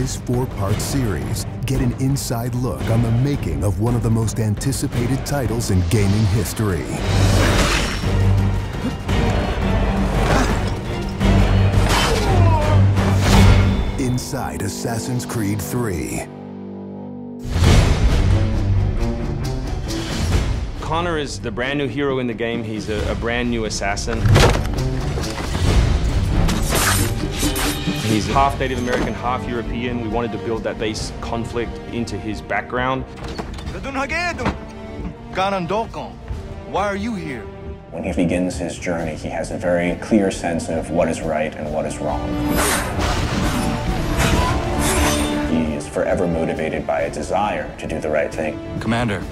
this four-part series, get an inside look on the making of one of the most anticipated titles in gaming history. Inside Assassin's Creed III. Connor is the brand new hero in the game. He's a brand new assassin. He's half Native American, half European. We wanted to build that base conflict into his background. Why are you here? When he begins his journey, he has a very clear sense of what is right and what is wrong. He is forever motivated by a desire to do the right thing. Commander.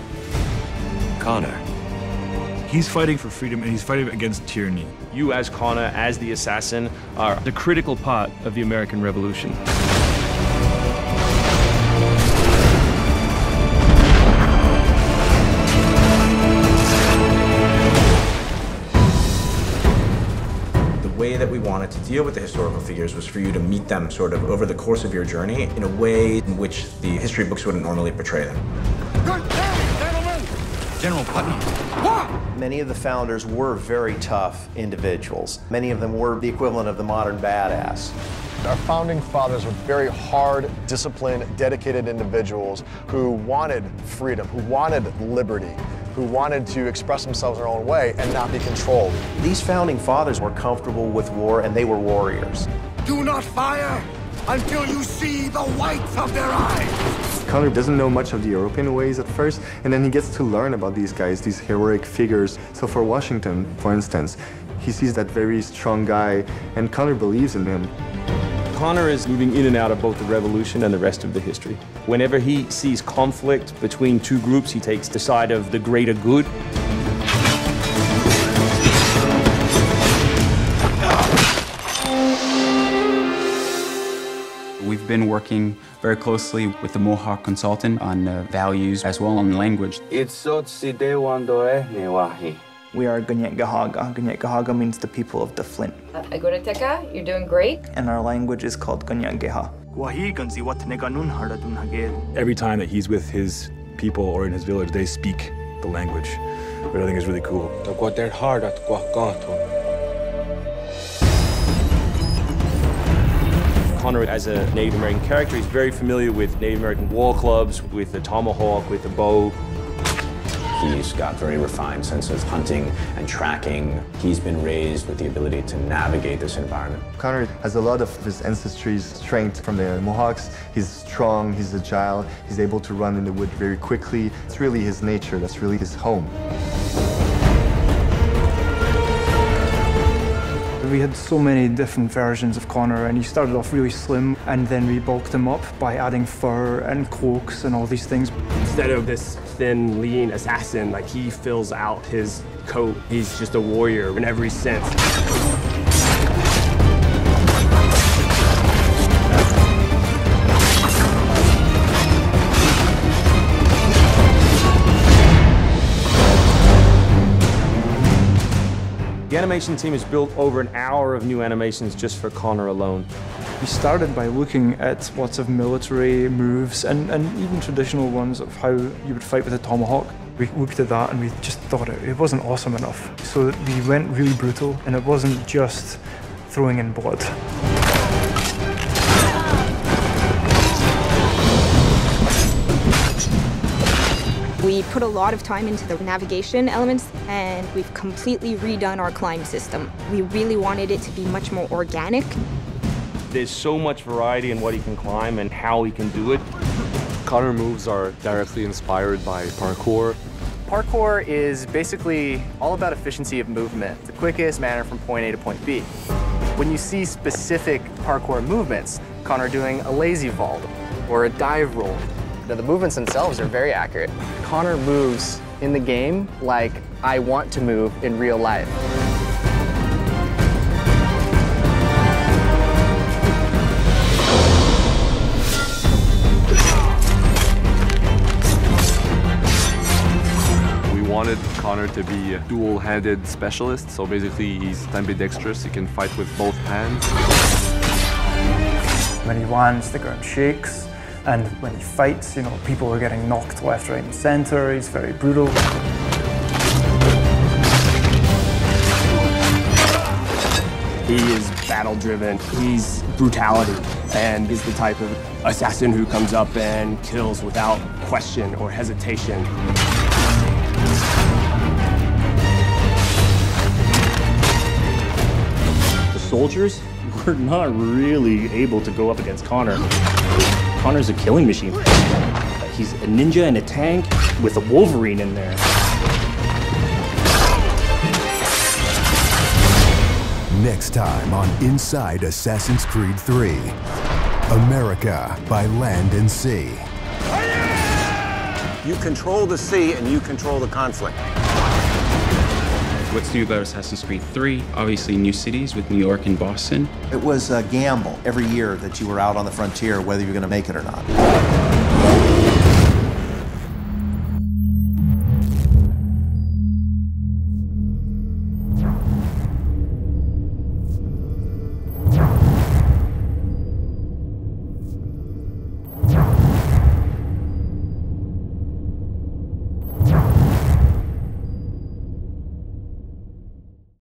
Connor. He's fighting for freedom and he's fighting against tyranny. You as Connor, as the assassin, are the critical part of the American Revolution. The way that we wanted to deal with the historical figures was for you to meet them sort of over the course of your journey in a way in which the history books wouldn't normally portray them. General Putnam. What? Many of the founders were very tough individuals. Many of them were the equivalent of the modern badass. Our founding fathers were very hard, disciplined, dedicated individuals who wanted freedom, who wanted liberty, who wanted to express themselves in their own way and not be controlled. These founding fathers were comfortable with war, and they were warriors. Do not fire until you see the whites of their eyes. Connor doesn't know much of the European ways at first, and then he gets to learn about these guys, these heroic figures. So for Washington, for instance, he sees that very strong guy, and Connor believes in him. Connor is moving in and out of both the revolution and the rest of the history. Whenever he sees conflict between two groups, he takes the side of the greater good. We've been working very closely with the Mohawk consultant on values as well on language. It's Otsi De We. We are Ganyengeha. Ganyengeha means the people of the Flint. Agoreteka, you're doing great. And our language is called Ganyengeha. Every time that he's with his people or in his village, they speak the language, which I think is really cool. Connor, as a Native American character, he's very familiar with Native American war clubs, with the tomahawk, with the bow. He's got a very refined sense of hunting and tracking. He's been raised with the ability to navigate this environment. Connor has a lot of his ancestry's strength from the Mohawks. He's strong, he's agile, he's able to run in the wood very quickly. It's really his nature, that's really his home. We had so many different versions of Connor, and he started off really slim, and then we bulked him up by adding fur and cloaks and all these things. Instead of this thin, lean assassin, like, he fills out his coat. He's just a warrior in every sense. The animation team has built over an hour of new animations just for Connor alone. We started by looking at lots of military moves and even traditional ones of how you would fight with a tomahawk. We looked at that and we just thought it wasn't awesome enough. So we went really brutal, and it wasn't just throwing in blood. We put a lot of time into the navigation elements, and we've completely redone our climb system. We really wanted it to be much more organic. There's so much variety in what he can climb and how he can do it. Connor moves are directly inspired by parkour. Parkour is basically all about efficiency of movement, the quickest manner from point A to point B. When you see specific parkour movements, Connor doing a lazy vault or a dive roll, the movements themselves are very accurate. Connor moves in the game like I want to move in real life. We wanted Connor to be a dual-handed specialist, so basically he's ambidextrous, he can fight with both hands. When he lands, the ground shakes, and when he fights, you know, people are getting knocked left, right, and center. He's very brutal. He is battle-driven, he's brutality, and he's the type of assassin who comes up and kills without question or hesitation. The soldiers were not really able to go up against Connor. Connor's a killing machine. He's a ninja in a tank with a Wolverine in there. Next time on Inside Assassin's Creed III, America by Land and Sea. You control the sea and you control the conflict. What's new about Assassin's Creed III? Obviously new cities with New York and Boston. It was a gamble every year that you were out on the frontier, whether you were going to make it or not.